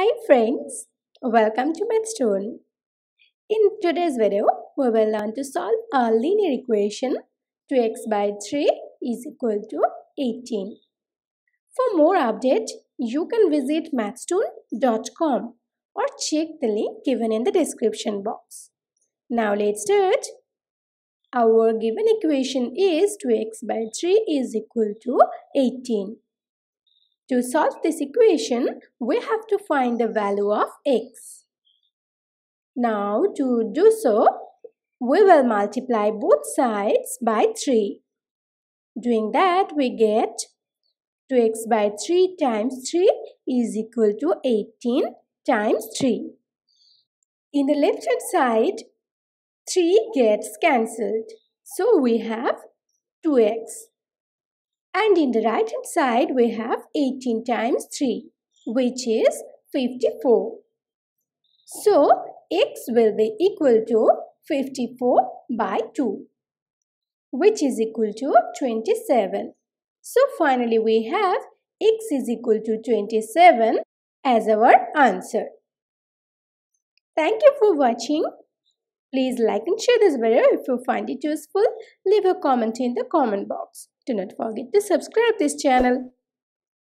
Hi friends, welcome to Mathstoon. In today's video, we will learn to solve a linear equation 2x by 3 is equal to 18. For more update, you can visit mathstoon.com or check the link given in the description box. Now let's start. Our given equation is 2x by 3 is equal to 18. To solve this equation, we have to find the value of x. Now, to do so, we will multiply both sides by 3. Doing that, we get 2x by 3 times 3 is equal to 18 times 3. In the left-hand side, 3 gets cancelled. So, we have 2x. And in the right hand side, we have 18 times 3, which is 54. So, x will be equal to 54 by 2, which is equal to 27. So, finally, we have x is equal to 27 as our answer. Thank you for watching. Please like and share this video if you find it useful. Leave a comment in the comment box. Do not forget to subscribe this channel.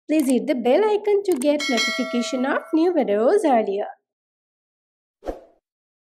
Please hit the bell icon to get notification of new videos earlier.